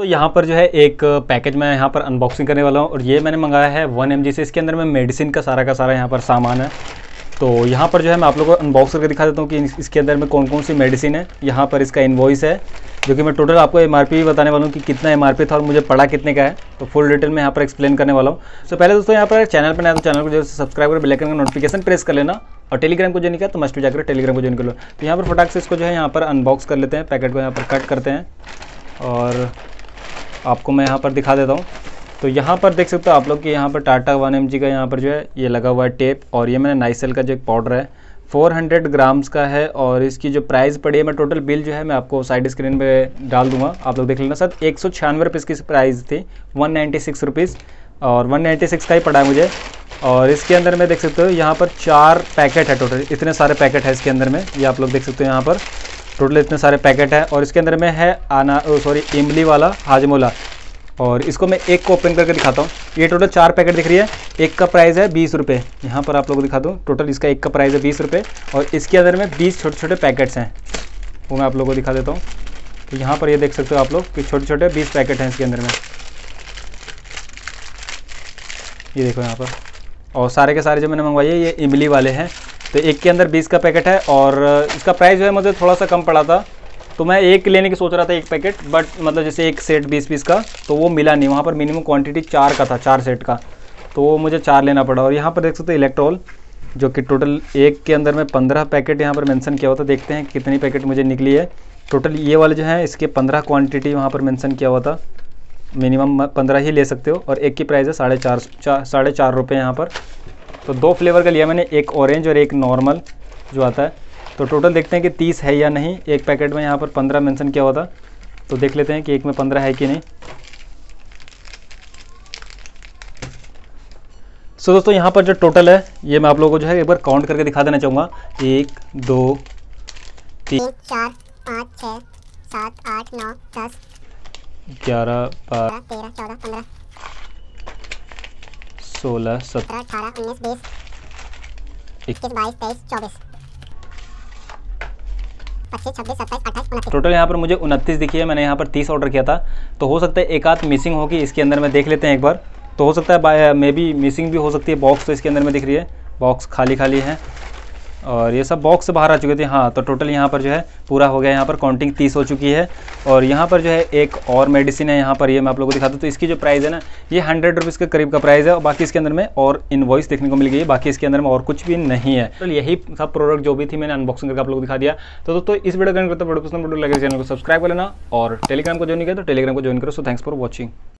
तो यहाँ पर जो है एक पैकेज मैं यहाँ पर अनबॉक्सिंग करने वाला हूँ और ये मैंने मंगाया है 1MG से। इसके अंदर में मेडिसिन का सारा यहाँ पर सामान है। तो यहाँ पर जो है मैं आप लोगों को अनबॉक्स करके दिखा देता हूँ कि इसके अंदर में कौन कौन सी मेडिसिन है। यहाँ पर इसका इन्वॉइस है जो कि मैं टोटल आपको MRP भी बताने वाला हूँ कि कितना MRP था और मुझे पड़ा कितने का है, तो फुल डिटेल में यहाँ पर एक्सप्लेन करने वाला हूँ। तो पहले दोस्तों यहाँ पर चैनल पर नया तो चैनल को जो सब्सक्राइब कर बेल आइकन का नोटिफिकेशन प्रेस कर लेना, और टेलीग्राम को ज्वाइन किया तो मस्ट भी जाकर टेलीग्राम को ज्वाइन कर लो। तो यहाँ पर फटाक से इसको जो है यहाँ पर अनबॉक्स कर लेते हैं, पैकेट को यहाँ पर कट करते हैं और आपको मैं यहाँ पर दिखा देता हूँ। तो यहाँ पर देख सकते हो आप लोग कि यहाँ पर टाटा 1MG का यहाँ पर जो है ये लगा हुआ है टेप, और ये मैंने नाइसिल का जो एक पाउडर है 400 ग्राम्स का है, और इसकी जो प्राइस पड़ी है मैं टोटल बिल जो है मैं आपको साइड स्क्रीन पे डाल दूंगा, आप लोग देख लेना। सर 196 रुपये इसकी प्राइस थी, 196 रुपीज़ और 196 का ही पड़ा है मुझे। और इसके अंदर में देख सकते हो यहाँ पर 4 पैकेट है, टोटल इतने सारे पैकेट है इसके अंदर में, ये आप लोग देख सकते हो यहाँ पर टोटल इतने सारे पैकेट है। और इसके अंदर में है इमली वाला हाजमोला, और इसको मैं एक को ओपन करके दिखाता हूँ। ये टोटल 4 पैकेट दिख रही है, एक का प्राइस है 20 रुपये, यहाँ पर आप लोगों को दिखाता हूँ। टोटल इसका एक का प्राइस है 20 रुपये और इसके अंदर में 20 छोटे छोटे पैकेट्स हैं, वो मैं आप लोगों को दिखा देता हूँ। तो यहाँ पर ये देख सकते हो आप लोग कि छोटे छोटे 20 पैकेट हैं इसके अंदर में, ये देखो यहाँ पर। और सारे के सारे जो मैंने मंगवाए ये इमली वाले हैं। तो एक के अंदर 20 का पैकेट है और इसका प्राइस जो है मुझे थोड़ा सा कम पड़ा था, तो मैं एक लेने की सोच रहा था एक पैकेट, बट मतलब जैसे एक सेट 20 पीस का, तो वो मिला नहीं। वहाँ पर मिनिमम क्वांटिटी 4 का था, 4 सेट का, तो वो मुझे 4 लेना पड़ा। और यहाँ पर देख सकते हो इलेक्ट्रोल जो कि टोटल एक के अंदर में 15 पैकेट यहाँ पर मेंशन किया हुआ था। देखते हैं कितनी पैकेट मुझे निकली है। टोटल ये वाले जो हैं इसके 15 क्वान्टिटी वहाँ पर मैंसन किया हुआ था, मिनिमम 15 ही ले सकते हो, और एक की प्राइस है 4.5 रुपये यहाँ पर। तो 2 फ्लेवर का लिया मैंने, एक ऑरेंज और एक नॉर्मल जो आता है। तो टोटल देखते हैं कि 30 है या नहीं। एक पैकेट में यहाँ पर 15 मेंशन किया हुआ था, तो देख लेते हैं कि एक में 15 है कि नहीं। सो दोस्तों यहाँ पर जो टोटल है ये मैं आप लोगों को जो है एक बार काउंट करके दिखा देना चाहूँगा। 1 2 3 4 5 6 7 8 9 10 11 12 13 14 15 16 17 18 19 20 21 22 23 24 टोटल यहाँ पर मुझे 29 दिखी है। मैंने यहाँ पर 30 ऑर्डर किया था, तो हो सकता है एक आध मिसिंग होगी। इसके अंदर में देख लेते हैं एक बार, तो हो सकता है मे बी मिसिंग भी हो सकती है। बॉक्स तो इसके अंदर में दिख रही है, बॉक्स खाली है, और ये सब बॉक्स बाहर आ चुके थे। हाँ, तो टोटल यहाँ पर जो है पूरा हो गया। यहाँ पर काउंटिंग 30 हो चुकी है। और यहाँ पर जो है एक और मेडिसिन है, यहाँ पर ये मैं आप लोगों को दिखाता हूँ। तो इसकी जो प्राइस है ना ये 100 रुपीज़ के करीब का प्राइस है, और बाकी इसके अंदर में और इनवॉइस देखने को मिल गई है। बाकी इसके अंदर में और कुछ भी नहीं है। तो यही सब प्रोडक्ट जो भी थी मैंने अनबॉक्सिंग करके आप लोग दिखा दिया। तो दोस्तों इस वीडियो करने करते प्रोडक्ट लगे चैनल को सब्सक्राइब कर लेना, और टेलीग्राम को ज्वाइन किया तो टेलीग्राम को ज्वाइन करो। So thanks for watching.